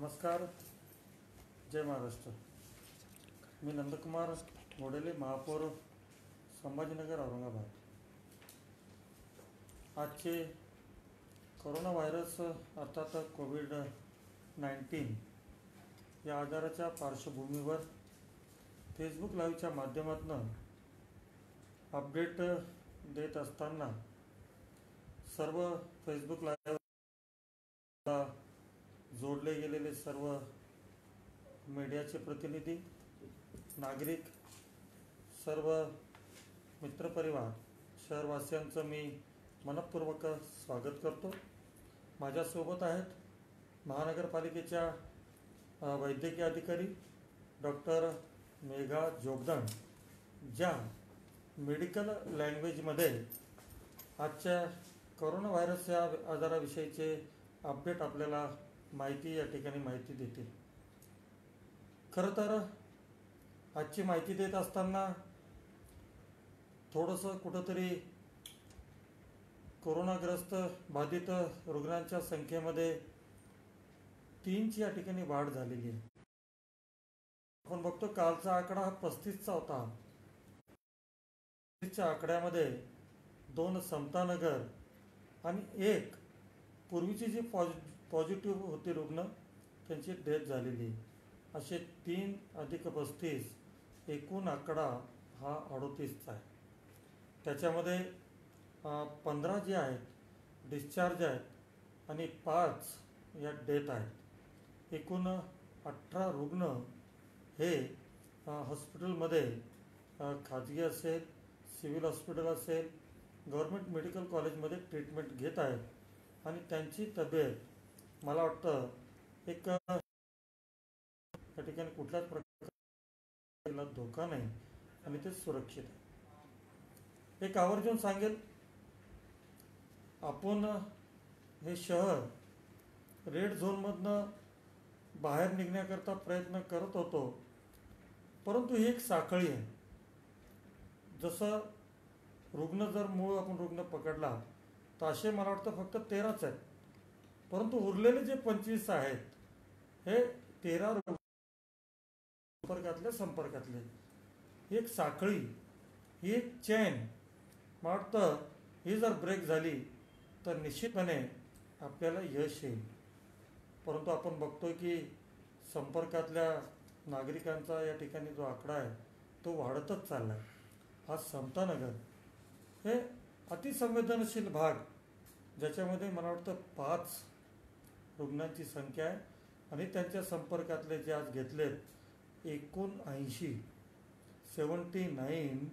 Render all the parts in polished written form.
नमस्कार, जय महाराष्ट्र। मी नंदकुमार घोडेले, महापौर संभाजीनगर औरंगाबाद। आज के कोरोना वायरस अर्थात कोविड-19 या आजाराच्या पार्श्वभूमीवर फेसबुक लाईव्हच्या माध्यमातून अपडेट देत असताना सर्व फेसबुक लाईव्हला जोडले गेलेले सर्व मीडियाचे प्रतिनिधी, नागरिक, सर्व मित्रपरिवार, शहरवासियांचं मी मनपूर्वक स्वागत करतो। माझ्यासोबत आहेत महानगरपालिकेच्या वैद्यकीय अधिकारी डॉक्टर मेघा जोगदंड, ज्या मेडिकल लँग्वेजमध्ये आजच्या कोरोना व्हायरस या आजाराविषयीचे अपडेट आपल्याला माहिती या ठिकाणी माहिती देते। खरं तर आजची माहिती देत असताना थोडंसं कुठंतरी कोरोनाग्रस्त बाधित रुग्णांच्या संख्येमध्ये 3 या ठिकाणी वाढ झालेली आहे। आपण बघतो कालचा आकडा हा 35चा होता। 35च्या आकड्यामध्ये 2 समता नगर आणि 1 पूर्वीची जी पॉझिटिव्ह होती रुग्ण त्यांची डेथ झालेली, असे 3 अधिक 35 एकूण आकडा हा 38चा आहे। त्याच्यामध्ये 15 जे आहेत डिस्चार्ज आहेत आणि 5 या डेथ आहेत। एकूण 18 रुग्ण हे हॉस्पिटलमध्ये खाजगी असेल, सिव्हिल हॉस्पिटल असेल, गव्हर्मेंट मेडिकल कॉलेजमध्ये ट्रीटमेंट घेत आहेत आणि त्यांची तब्येत मला वाटतं एक त्या ठिकाणी कुठल्याच प्रकारला धोका नाही आणि ते सुरक्षित आहे। एक आवर्जून सांगेल, आपण हे शहर रेड झोनमधनं बाहेर निघण्याकरता प्रयत्न करत होतो, परंतु ही एक साखळी आहे। जसं रुग्ण जर मूळ आपण रुग्ण पकडला तर असे मला वाटतं फक्त 13च आहेत, परंतु उरलेले जे 25 आहेत हे 13 संपर्कातले एक साखळी, ही एक चेन मारतं। ही जर ब्रेक झाली तर निश्चितपणे आपल्याला यश येईल, परंतु आपण बघतोय की संपर्कातल्या नागरिकांचा या ठिकाणी जो आकडा आहे तो वाढतच चालला आहे। हा समतानगर हे अतिसंवेदनशील भाग, ज्याच्यामध्ये मला वाटतं 5 रुग्णांची संख्या आहे आणि त्यांच्या संपर्कातले जे आज घेतलेत 79 79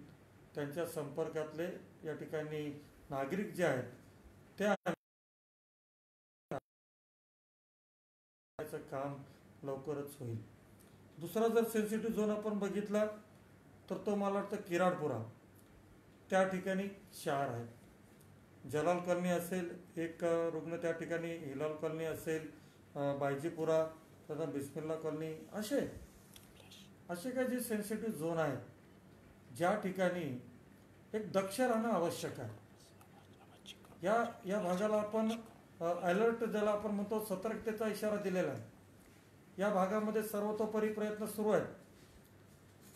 त्यांच्या संपर्कातले या ठिकाणी नागरिक जे आहेत त्या काम लवकरच होईल। दुसरा जर सेन्सिटिव्ह झोन आपण बघितला तर तो मला वाटतं मिरापुरा, त्या ठिकाणी 4 आहेत। जलाल कॉलनी असेल 1 रुग्ण त्या ठिकाणी, हिलाल कॉलनी असेल, बायजीपुरा, तथा बिस्मिर्ला कॉलनी, असे काही जे सेन्सिटिव्ह झोन आहेत ज्या ठिकाणी एक दक्ष राहणं आवश्यक आहे। या भागाला आपण अलर्ट, ज्याला आपण म्हणतो सतर्कतेचा इशारा दिलेला आहे। या भागामध्ये सर्वतोपरी प्रयत्न सुरू आहेत,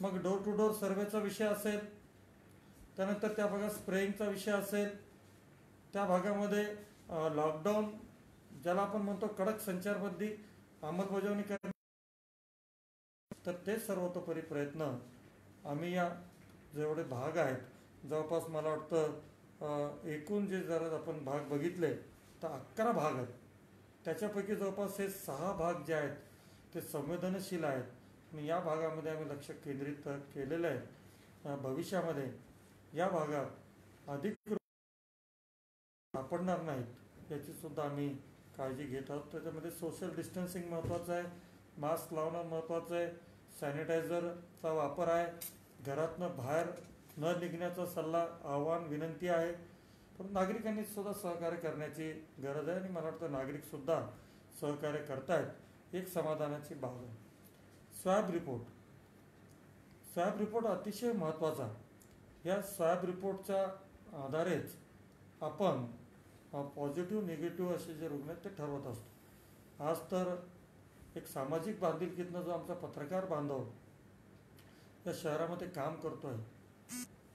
मग डोर टू डोर सर्वेचा विषय असेल, त्यानंतर त्या भागात स्प्रेइंगचा विषय असेल, त्या भागामध्ये लॉकडाऊन ज्याला आपण म्हणतो कडक संचारबंदी अंमलबजावणी करणे, तर ते सर्वतोपरी प्रयत्न आम्ही या जेवढे भाग आहेत जवळपास मला वाटतं एकूण जे जरा आपण भाग बघितले तर 11 भाग आहेत। त्याच्यापैकी जवळपास हे 6 भाग जे आहेत ते संवेदनशील आहेत आणि या भागामध्ये आम्ही लक्ष केंद्रित केलेलं आहे। भविष्यामध्ये या भागात अधिक सापडणार नाहीत याची सुद्धा आम्ही काळजी घेत आहोत। त्याच्यामध्ये सोशल डिस्टन्सिंग महत्त्वाचं आहे, मास्क लावणं महत्त्वाचं आहे, सॅनिटायझरचा वापर आहे, घरातनं बाहेर न निघण्याचा सल्ला, आव्हान, विनंती आहे, पण नागरिकांनी सुद्धा सहकार्य करण्याची गरज आहे आणि मला वाटतं नागरिकसुद्धा सहकार्य करतायत, एक समाधानाची बाब आहे। स्वॅब रिपोर्ट अतिशय महत्त्वाचा। या स्वॅब रिपोर्टच्या आधारेच आपण पॉझिटिव्ह निगेटिव्ह असे जे रुग्ण आहेत ते ठरवत असतो। आज तर एक सामाजिक बांधिलकीतनं जो आमचा पत्रकार बांधव या शहरामध्ये काम करतोय,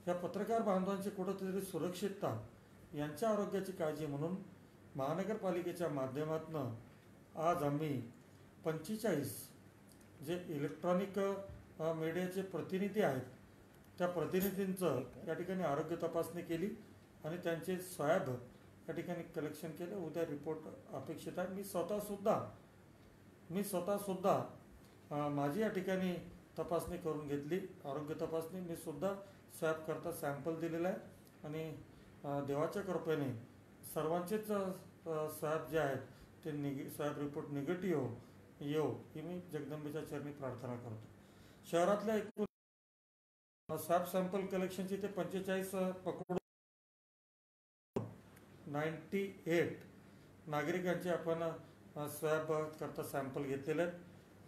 या पत्रकार बांधवांची कुठेतरी सुरक्षितता, यांच्या आरोग्याची काळजी म्हणून महानगरपालिकेच्या माध्यमातून आज आम्ही 45 जे इलेक्ट्रॉनिक मीडियाचे प्रतिनिधी आहेत त्या प्रतिनिधींचं या ठिकाणी आरोग्य तपासणी केली आणि त्यांचे स्वॅब या ठिकाणी कलेक्शन केले। उद्या रिपोर्ट अपेक्षित आहे। मी स्वतः सुद्धा माझी या ठिकाणी तपासणी करून घेतली, आरोग्य तपासणी। मी सुद्धा स्वॅब करता सॅम्पल दिलेला आहे आणि देवाच्या कृपेने सर्वांचेच स्वॅब जे आहेत ते स्वॅब रिपोर्ट निगेटिव्ह येऊ ही मी जगदंबेच्या चरणी प्रार्थना करतो। शहरातल्या एकूण स्वॅब सॅम्पल कलेक्शनची ते 45 पकडून 98 नागरिकांचे आपण स्वॅब करता सॅम्पल घेतलेले आहेत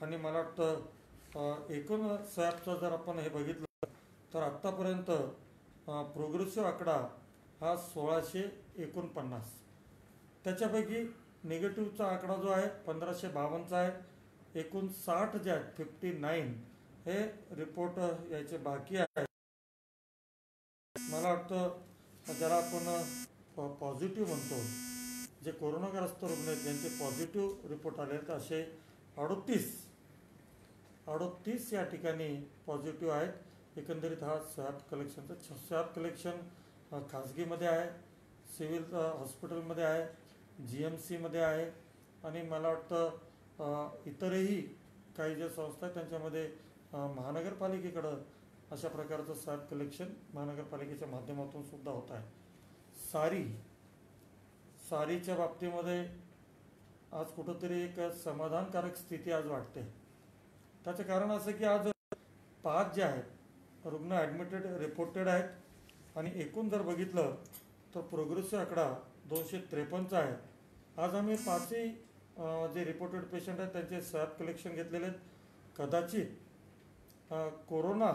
आणि मला वाटतं एकूण स्वॅबचा जर आपण हे बघितलं तर आतापर्यंत प्रोग्रेसिव्ह आकडा हा 1649, त्याच्यापैकी निगेटिव्हचा आकडा जो आहे 1552 आहे। एकूण 60 जे आहेत 59 हे रिपोर्ट याचे बाकी आहे। मला वाटतं जरा आपण पॉझिटिव्ह म्हणतो जे कोरोनाग्रस्त रुग्ण आहेत त्यांचे पॉझिटिव्ह रिपोर्ट आले आहेत असे 38 या ठिकाणी पॉझिटिव्ह आहेत। एकंदरीत हा स्वॅब कलेक्शनचा कलेक्शन खाजगीमध्ये आहे, सिव्हिल हॉस्पिटलमध्ये आहे, GMC मध्ये आहे आणि मला वाटतं इतरही काही ज्या संस्था आहेत त्यांच्यामध्ये महानगरपालिकेकडं अशा प्रकारचं स्वॅब कलेक्शन महानगरपालिकेच्या माध्यमातून सुद्धा होत आहे। सारीच्या बाबतीमध्ये आज कुठंतरी एक समाधानकारक स्थिती आज वाटते। त्याचं कारण असं की आज 5 जे आहेत रुग्ण ॲडमिटेड रिपोर्टेड आहेत आणि एकूण जर बघितलं तर प्रोग्रेसिव्ह आकडा 253 आहे। आज आम्ही 5ही जे रिपोर्टेड पेशंट आहेत त्यांचे स्वॅब कलेक्शन घेतलेले आहेत। कदाचित कोरोना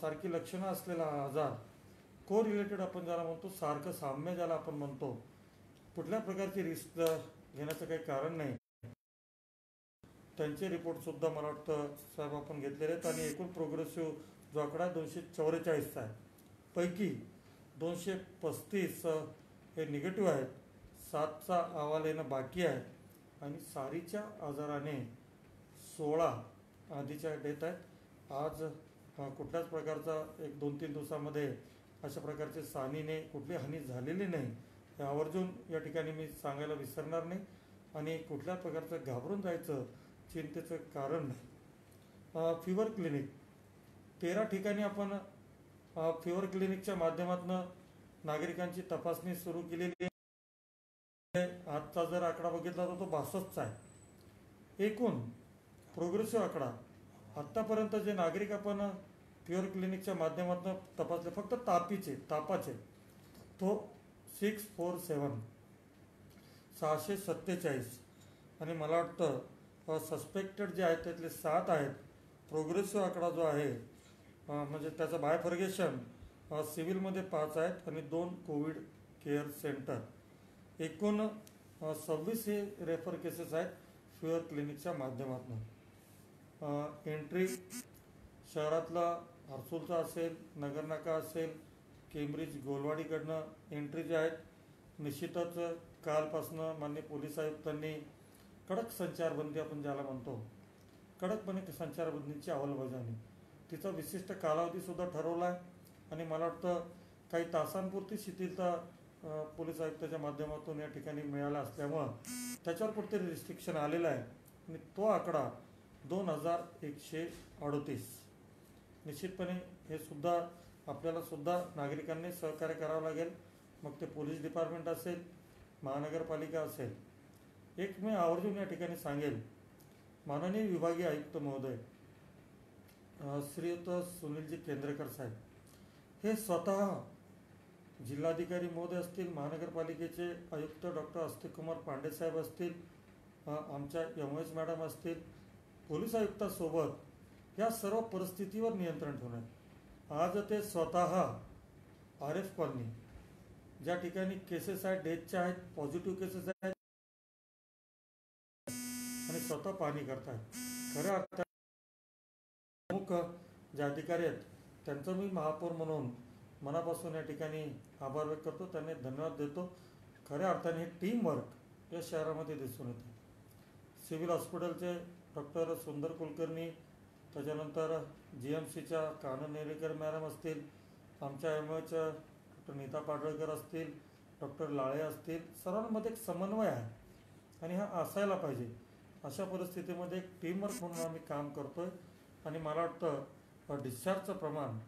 सारखी लक्षणं असलेला आजार को रिलेटेड आपण ज्याला म्हणतो सारखं साम्य ज्याला आपण म्हणतो कुठल्या प्रकारची रिस्क घेण्याचं काही कारण नाही, त्यांचे रिपोर्टसुद्धा मला वाटतं साहेब आपण घेतलेले आहेत आणि एकूण प्रोग्रेसिव्ह जो आकडा 244 आहे, पैकी 235 हे निगेटिव्ह आहेत, 7चा अहवाल येणं बाकी आहे आणि सारीच्या आजाराने 16 आधीच्या डेथ आहेत। आज कुठल्याच प्रकारचा 1-2-3 दिवसामध्ये अशा प्रकारचे सानीने कुठली हानी झालेली नाही, आवर्जून या ठिकाणी मी सांगायला विसरणार नाही आणि कुठल्या प्रकारचं घाबरून जायचं चिंतेचं कारण नाही। फिवर क्लिनिक 13 ठिकाणी आपण फिवर क्लिनिकच्या माध्यमातून नागरिकांची तपासणी सुरू केलेली आहे। आजचा जर आकडा बघितला तर तो 62चा आहे। एकूण प्रोग्रेसिव्ह आकडा आत्तापर्यंत जे नागरिक आपण फिवर क्लिनिकच्या माध्यमातून तपासले फक्त तापाचे तो 647 647 आणि मला वाटतं सस्पेक्टेड जे आहेत त्यातले 7 आहेत। प्रोग्रेसिव्ह आकडा जो आहे म्हणजे त्याचं बायफर्गेशन सिव्हिलमध्ये 5 आहेत आणि 2 कोविड केअर सेंटर, एकूण 26 हे रेफर केसेस आहेत फिवर क्लिनिकच्या माध्यमातून। एंट्री शहरातला हर्सूलचा असेल, नगरनाका असेल, केम्ब्रिज गोलवाडीकडनं एंट्री जे आहेत निश्चितच कालपासनं मान्य पोलीस आयुक्तांनी कडक संचारबंदी आपण ज्याला म्हणतो कडकपणे संचारबंदीची अंमलबजावणी तिचा विशिष्ट कालावधीसुद्धा ठरवला आहे आणि मला वाटतं काही तासांपुरती शिथिलता पोलीस आयुक्ताच्या माध्यमातून या ठिकाणी मिळाला असल्यामुळं त्याच्यावर कुठेतरी रिस्ट्रिक्शन आलेलं आहे आणि तो आकडा 2138। निश्चितपणे हे सुद्धा आपल्याला सुद्धा नागरिकांनी सहकार्य करावं लागेल, मग ते पोलीस डिपार्टमेंट असेल, महानगरपालिका असेल। एक मी आवर्जून या ठिकाणी सांगेल माननीय विभागीय आयुक्त महोदय श्रीयुत सुनीलजी केंद्रकर साहेब हे स्वतः जिल्हाधिकारी महोदय असतील, महानगरपालिकेचे आयुक्त डॉ. अस्तिकुमार पांडे साहेब असतील, आमच्या MOH मॅडम असतील, पोलीस आयुक्तासोबत या सर्व परिस्थितीवर नियंत्रण ठेवणे। आज ते स्वतः RF कॉलनी ज्या ठिकाणी केसेस आहेत डेथच्या आहेत पॉझिटिव्ह केसेस आहेत आणि स्वतः पाहणी करतात। खऱ्या अर्थात प्रमुख जे अधिकारी आहेत त्यांचा मी महापौर म्हणून मनापासून या ठिकाणी आभार व्यक्त करतो, त्यांना धन्यवाद देतो। खऱ्या अर्थाने टीम वर्क या शहरामध्ये दिसून येते। सिव्हिल हॉस्पिटलचे डॉक्टर सुंदर कुलकर्णी, त्याच्यानंतर GMCच्या कानन नेरकर मॅडम असतील, आमच्या एमओच्या डॉ. नीता पाडळकर असतील, डॉक्टर लाळे असतील, सर्वांमध्ये एक समन्वय आहे आणि हा असायला पाहिजे। अशा परिस्थितीमध्ये एक टीमवर्क म्हणून आम्ही काम करतोय आणि मला वाटतं डिस्चार्जचं प्रमाण,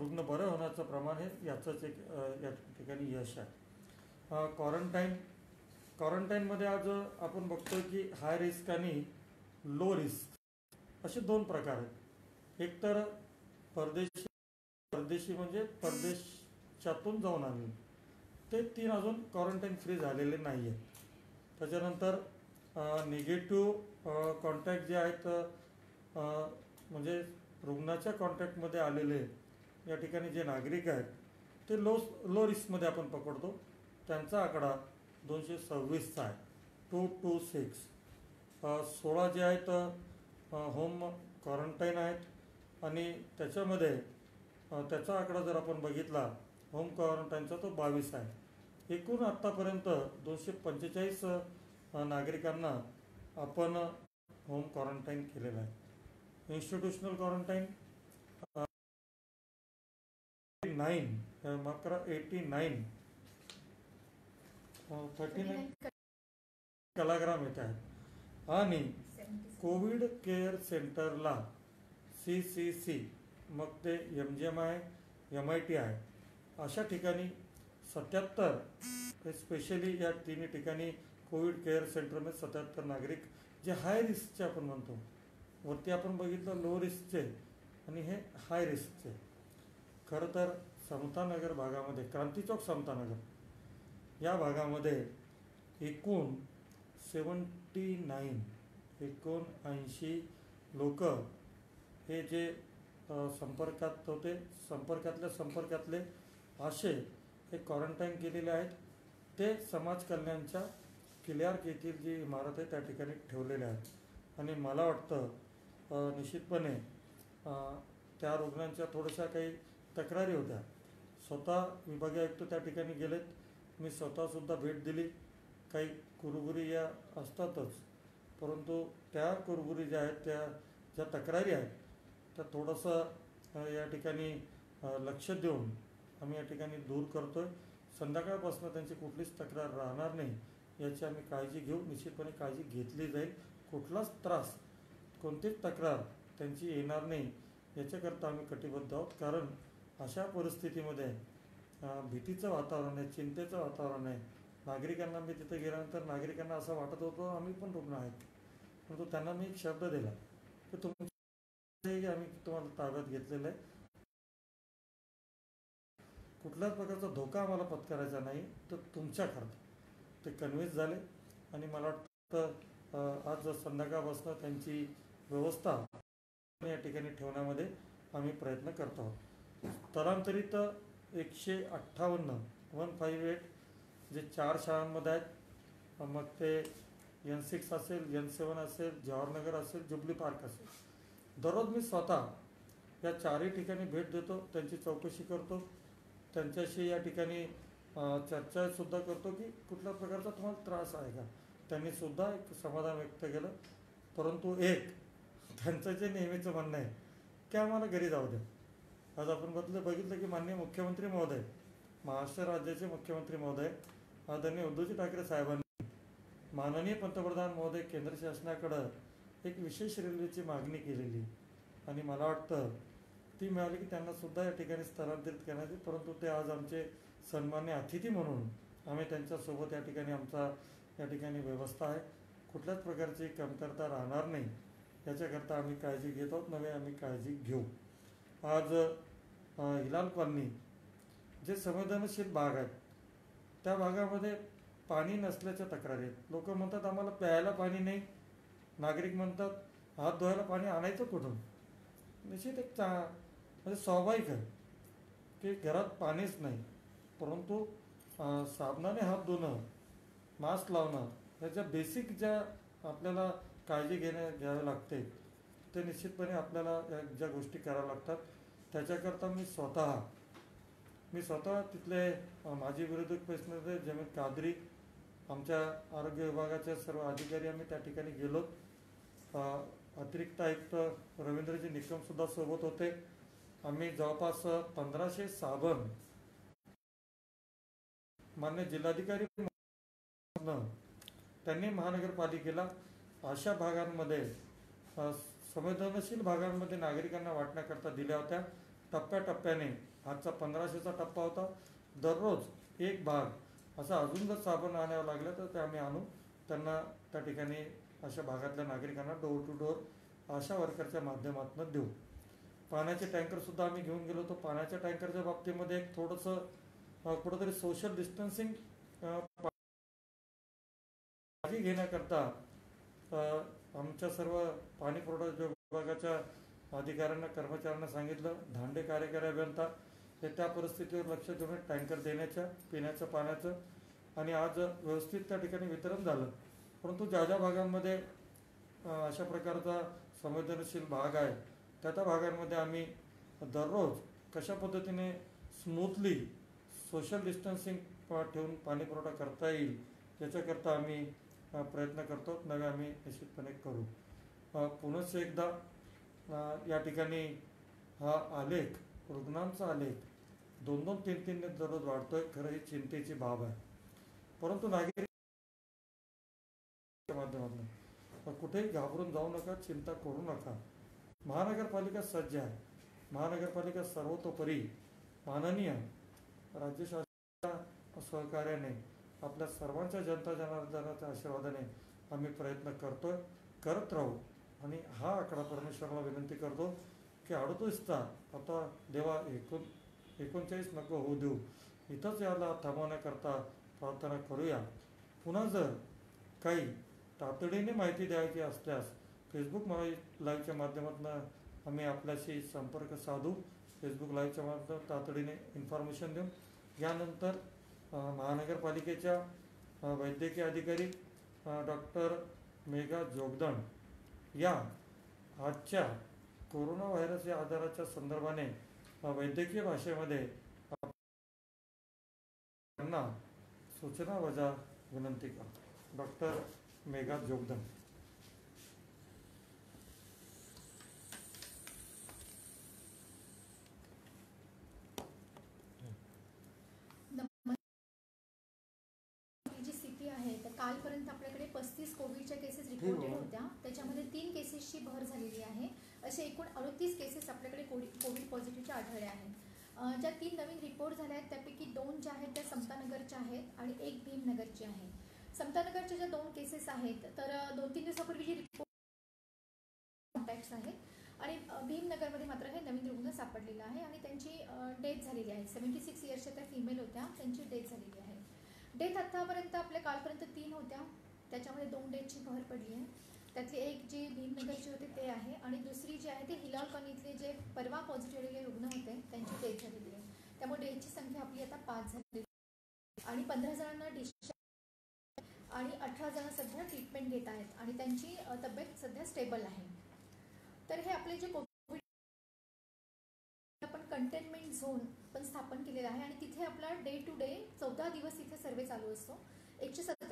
रुग्ण बरे होण्याचं प्रमाण हे याचंच एक या ठिकाणी यश आहे। क्वारंटाईनमध्ये आज आपण बघतोय की हाय रिस्क आणि लो रिस्क असे दोन प्रकार आहेत। एक तर परदेशी म्हणजे परदेशातून जाऊन आले ते 3 अजून क्वारंटाईन फ्री झालेले नाही आहेत। त्याच्यानंतर निगेटिव्ह कॉन्टॅक्ट जे आहेत म्हणजे रुग्णाच्या कॉन्टॅक्टमध्ये आलेले या ठिकाणी जे नागरिक आहेत ते लो रिस्कमध्ये आपण पकडतो। त्यांचा आकडा 226 आहे, 226। 16 जे आहेत होम क्वारंटाईन आहेत आणि त्याच्यामध्ये त्याचा आकडा जर आपण बघितला होम क्वारंटाईनचा तो 22 आहे। एकूण आत्तापर्यंत 245 नागरिकांना आपण होम क्वारंटाईन केलेला आहे। इन्स्टिट्यूशनल क्वारंटाईन 39 कलाग्राम येत आहेत आणि कोविड केअर सेंटरला CCC मग ते MGM आहे, MIT आहे, अशा ठिकाणी 77 स्पेशली या तिन्ही ठिकाणी कोविड केअर सेंटरमध्ये 77 नागरिक जे हाय रिस्कचे आपण म्हणतो, वरती आपण बघितलं लो रिस्कचे आणि हे हाय रिस्कचे। खरं तर समता नगर भागामध्ये, क्रांती चौक समता नगर या भागामध्ये एकूण 79 लोक हे जे संपर्कात होते, संपर्कातले असे हे क्वारंटाईन केलेले आहेत। ते समाज कल्याणच्या क्लिअर्क येथील जी इमारत आहे त्या ठिकाणी ठेवलेले आहेत आणि मला वाटतं निश्चितपणे त्या रुग्णांच्या थोड्याशा काही तक्रारी होत्या। स्वतः विभागीय आयुक्त त्या ठिकाणी गेलेत, मी स्वतःसुद्धा भेट दिली। काही कुरबुरी या असतातच, परंतु त्या कुरबुरी ज्या आहेत त्या तक्रारी आहेत त्या थोडंसं या ठिकाणी लक्ष देऊन आम्ही या ठिकाणी दूर करतोय। संध्याकाळपासून त्यांची कुठलीच तक्रार राहणार नाही याची आम्ही काळजी घेऊ, निश्चितपणे काळजी घेतली जाईल। कुठलाच त्रास, कोणतीच तक्रार त्यांची येणार नाही याच्याकरता आम्ही कटिबद्ध आहोत, कारण अशा परिस्थितीमध्ये भीतीचं वातावरण आहे, चिंतेचं वातावरण आहे। नागरिकांना मी तिथे गेल्यानंतर नागरिकांना असं वाटत होतं आम्ही पण रुग्ण आहेत, परंतु त्यांना मी एक शब्द दिला की आम्ही तुम्हाला ताब्यात घेतलेलं आहे, कुठल्याच प्रकारचा धोका आम्हाला पत्करायचा नाही, तर तुमच्याकरता ते कन्व्हिन्स झाले आणि मला वाटतं आज संध्याकाळपासून त्यांची व्यवस्था या ठिकाणी ठेवण्यामध्ये आम्ही प्रयत्न करत आहोत। स्थलांतरित 158 158 जे 4 शाळांमध्ये आहेत, मग ते N6 असेल, N7 असेल, जवाहरनगर असेल, जुबली पार्क असेल, दररोज मी स्वतः या 4ही ठिकाणी भेट देतो, त्यांची चौकशी करतो, त्यांच्याशी या ठिकाणी चर्चासुद्धा करतो की कुठल्या प्रकारचा तुम्हाला त्रास आहे का। त्यांनीसुद्धा एक समाधान व्यक्त केलं, परंतु एक त्यांचं जे नेहमीचं म्हणणं आहे की आम्हाला घरी जाऊ दे। आज आपण बघितलं की माननीय मुख्यमंत्री महोदय, महाराष्ट्र राज्याचे मुख्यमंत्री महोदय आदरणीय उद्धवजी ठाकरे साहेबांनी माननीय पंतप्रधान महोदय केंद्र शासनाकडे एक विशेष रेल्वेची मागणी केलेली आणि मला वाटतं ती मिळाली की त्यांनासुद्धा या ठिकाणी स्थलांतरित करण्याची, परंतु ते आज आमचे सन्माननीय अतिथी म्हणून आम्ही त्यांच्यासोबत या ठिकाणी आमचा या ठिकाणी व्यवस्था आहे, कुठल्याच प्रकारची कमतरता राहणार नाही याच्याकरता आम्ही काळजी घेत आहोत, नव्हे आम्ही काळजी घेऊ। आज हिलाल कॉलनी जे संवेदनशील भाग आहेत त्या भागामध्ये पाणी नसल्याच्या तक्रारी आहेत। लोक म्हणतात आम्हाला प्यायला पाणी नाही, नागरिक म्हणतात हात धुवायला पाणी आणायचं कुठून। निश्चित एक म्हणजे स्वाभाविक आहे की घरात पाणीच नाही, परंतु साबणाने हात धुणं, मास्क लावणं, ह्या ज्या बेसिक ज्या आपल्याला काळजी घ्यावी लागते तो निश्चितपणे आपल्याला ज्या गोष्टी कराव्या लागतात त्याच्याकरता मी स्वतः तिथले माजी विरोधक पेशंट जमेल कादरी आमच्या आरोग्य विभागाचे सर्व अधिकारी आम्ही त्या ठिकाणी गेलो। अतिरिक्त आयुक्त रवींद्रजी निकम सुद्धा सोबत होते। आम्ही जवळपास 1500 साबण मान्य जिल्हाधिकारी त्यांनी महानगरपालिकेला अशा भागांमध्ये संवेदनशील भागांमध्ये नागरिकांना वाटण्याकरता दिल्या होत्या। टप्प्याटप्प्याने आजचा 1500चा टप्पा होता। दररोज एक भाग असा अजून जर साबण आणायला लागला तर ते आम्ही आणू त्यांना त्या ठिकाणी अशा भागातल्या नागरिकांना डोर टू डोर आशा वर्करच्या माध्यमातून देऊ। पाण्याचे टँकर सुद्धा आम्ही घेऊन गेलो। तो पाण्याच्या टँकरच्या बाबतीमध्ये एक थोडंसं कुठेतरी सोशल डिस्टन्सिंग काळजी घेण्याकरता आमच्या सर्व पाणी पुरवठा विभागाच्या अधिकाऱ्यांना कर्मचाऱ्यांना सांगितलं। धांडे कार्यकारी अभियंता हे त्या परिस्थितीवर लक्ष देऊन टँकर देण्याच्या पिण्याच्या पाण्याचं आणि आज व्यवस्थित त्या ठिकाणी वितरण झालं। परंतु ज्या ज्या भागांमध्ये अशा प्रकारचा संवेदनशील भाग आहे त्या भागांमध्ये आम्ही दररोज कशा पद्धतीने स्मूथली सोशल डिस्टन्सिंग ठेवून पाणी पुरवठा करता येईल याच्याकरता आम्ही प्रयत्न करतो। नवे आम्ही निश्चितपणे करू। पुनश्च एकदा या ठिकाणी हा आलेख रुग्णांचा आलेख 2-3 दररोज वाढतोय। खरं ही चिंतेची बाब आहे। परंतु नागरिक माध्यमातून कुठेही घाबरून जाऊ नका, चिंता करू नका। महानगरपालिका सज्ज आहे। महानगरपालिका सर्वतोपरी माननीय राज्य शासनाच्या सहकार्याने आपल्या सर्वांच्या जनता जनार्दनाच्या आशीर्वादाने आम्ही प्रयत्न करतोय, करत राहू। आणि हा आकडा परमेश्वराला विनंती करतो की 38 आता देवा 39 नको होऊ देऊ, इथंच याला थांबवण्याकरता प्रार्थना करूया। पुन्हा जर काही तातडीने माहिती द्यायची असल्यास फेसबुक लाईव्हच्या माध्यमातून आम्ही आपल्याशी संपर्क साधू। फेसबुक लाईव्हच्या माध्यमातून तातडीने इन्फॉर्मेशन देऊन यानंतर महानगरपालिकेच्या वैद्यकीय अधिकारी डॉक्टर मेघा जोगदंड या आजच्या कोरोना व्हायरस या आजाराच्या संदर्भाने वैद्यकीय भाषेमध्ये त्यांना सूचना वजा विनंती करतो। डॉक्टर मेघा जोगदंड कालपर्यंत आपल्याकडे 35 कोविडच्या केसेस रिपोर्टेड होत्या, त्याच्यामध्ये 3 केसेसची भर झालेली आहे। असे एकूण 38 केसेस आपल्याकडे कोविड पॉझिटिव्हच्या आढळल्या आहेत। ज्या 3 नवीन रिपोर्ट झाल्या आहेत त्यापैकी 2 ज्या आहेत त्या समता नगरच्या आहेत आणि 1 भीमनगरची आहे। समता नगरच्या ज्या 2 केसेस आहेत तर 2-3 दिवसापूर्वी जी रिपोर्ट कॉन्टॅक्ट्स आहेत आणि भीमनगरमध्ये मात्र हे नवीन रुग्ण सापडलेला आहे आणि त्यांची डेथ झालेली आहे। 76 इयर्सच्या त्या फिमेल होत्या, त्यांची डेथ झालेली आहे। डेथ आतापर्यंत आपल्या कालपर्यंत 3 होत्या, त्याच्यामध्ये 2 डेथची भर पडली आहे। त्यातली एक जी भीमनगरची होते ते आहे आणि दुसरी जी आहे ते हिलाल कॉलनीतले जे परवा पॉझिटिव्ह आलेले रुग्ण होते त्यांची डेथ झालेली आहे। त्यामुळे डेथची संख्या आपली आता 5 झाली आणि 15 जणांना डिस्चार्ज आणि 18 जण सध्या ट्रीटमेंट घेत आहेत आणि त्यांची तब्येत सध्या स्टेबल आहे। तर हे आपले जे कंटेनमेंट झोन पण स्थापन केलेला आहे आणि तिथे आपला डे टू डे 14 दिवस इथे सर्वे चालू असतो। 170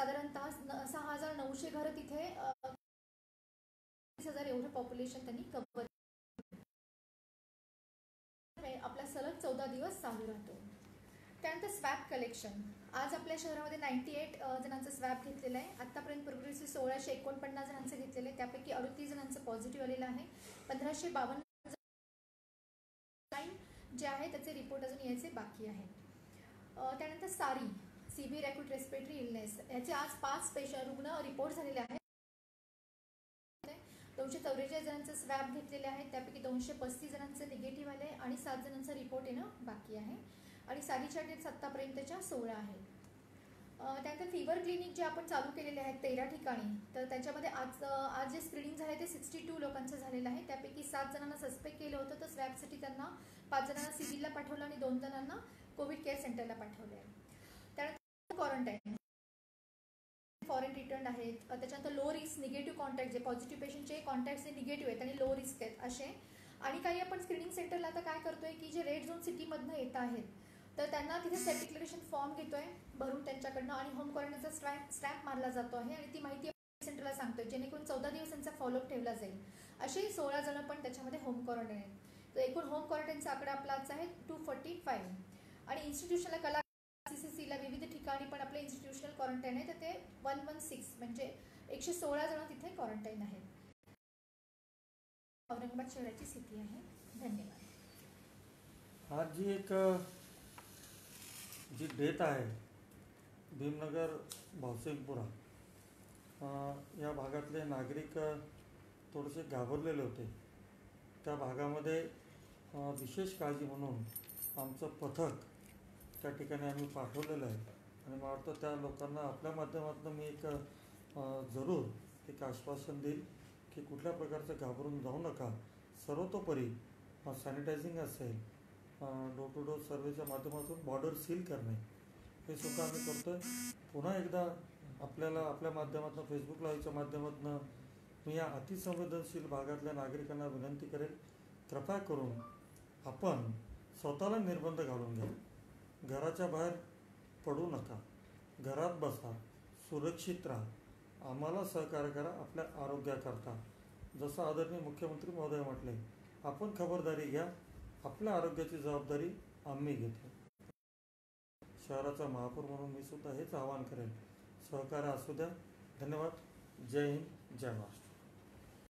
साधारणतः 6900 घरं तिथे 30,000 एवढं पॉप्युलेशन त्यांनी कव्हर आपला सलग 14 दिवस चालू राहतो। त्यानंतर स्वॅब कलेक्शन आज आपल्या शहरामध्ये 98 जणांचा स्वॅब घेतलेला आहे। आतापर्यंत प्रोग्रेसिव्ह 1649 जणांचं घेतलेलं आहे, त्यापैकी 38 जणांचं पॉझिटिव्ह आलेलं आहे। 1552 जे आहे त्याचे रिपोर्ट अजून यायचे बाकी आहेत। त्यानंतर सारी सीव्हिअर अॅक्यूट रेस्पिरेटरी इलनेस याचे आज 5 पेशंट रुग्ण रिपोर्ट झालेले आहेत। 244 जणांचे स्वॅब घेतलेले आहेत, त्यापैकी 235 जणांचे निगेटिव्ह आले आणि 7 जणांचा रिपोर्ट येणं बाकी आहे आणि सारीच्या डेट आत्तापर्यंतच्या 16 आहेत। त्यानंतर फिवर क्लिनिक जे आपण चालू केलेले आहेत 13 ठिकाणी, तर त्याच्यामध्ये आज जे स्क्रीनिंग झाले ते 62 लोकांचं झालेलं आहे। त्यापैकी 7 जणांना सस्पेक्ट केलं होतं, तर स्वॅबसाठी त्यांना 5 जणांना सिव्हिलला पाठवलं आणि 2 जणांना कोविड केअर सेंटरला पाठवले आहे। त्यानंतर क्वारंटाईन फॉरेन रिटर्न आहेत, लो रिस्क निगेटिव कॉन्टॅक्ट जे पॉझिटिव्ह पेशंटचे कॉन्टॅक्ट्स जे निगेटिव्ह आहेत आणि लो रिस्क आहेत असे। आणि काही आपण स्क्रीनिंग सेंटरला आता काय करतोय की जे रेड झोन सिटी मधून येत आहेत तर त्यांना तिथे सेल्फ डिक्लेरेशन फॉर्म घेतोय भरून त्यांच्याकडून आणि होम क्वारंटाईनचा स्टॅम्प मारला जातो आहे आणि ती माहिती सेंटरला सांगतोय जेणेकरून 14 दिवसांचा फॉलोअप ठेवला जाईल। असे 16 जण पण त्याच्यामध्ये होम क्वारंटाईन आहेत। तर एकूण होम क्वारंटाईनचा आकडा आपलाच आहे 245। आणि इंस्टिट्यूशनला कला सीसीसीला विविध ठिकाणी पण आपले इंस्टिट्यूशनल क्वारंटाईन आहे तर ते 116 म्हणजे 116 जण तिथे क्वारंटाईन आहेत। औरंगाबाद शहराची स्थिती आहे। धन्यवाद। आज जी एक जी डेट आहे भीमनगर भावसिंगपुरा या भागातले नागरिक थोडेसे घाबरलेले होते। त्या भागामध्ये विशेष काळजी म्हणून आमचं पथक त्या ठिकाणी आम्ही पाठवलेलं आहे आणि मला वाटतं त्या लोकांना आपल्या माध्यमातून मी एक जरूर एक आश्वासन देईल की कुठल्या प्रकारचं घाबरून जाऊ नका। सर्वतोपरी सॅनिटायझिंग असेल, डोर टू डोर सर्वेच्या माध्यमातून बॉर्डर सील करणे हे सुद्धा आम्ही करतोय। पुन्हा एकदा आपल्याला आपल्या माध्यमातून फेसबुक लाईव्हच्या माध्यमातून मी या अतिसंवेदनशील भागातल्या नागरिकांना विनंती करेल कृपया करून आपण स्वतःला निर्बंध घालून घ्या, घराच्या बाहेर पडू नका, घरात बसा, सुरक्षित राहा, आम्हाला सहकार्य करा आपल्या आरोग्याकरता। जसं आदरणीय मुख्यमंत्री महोदय म्हटले आपण खबरदारी घ्या, आपल्या आरोग्याची जबाबदारी आम्ही घेतो। शहराचा महापौर म्हणून मी सुद्धा हेच आवाहन करेन, सहकार्य असू द्या। धन्यवाद। जय हिंद, जय महाराष्ट्र।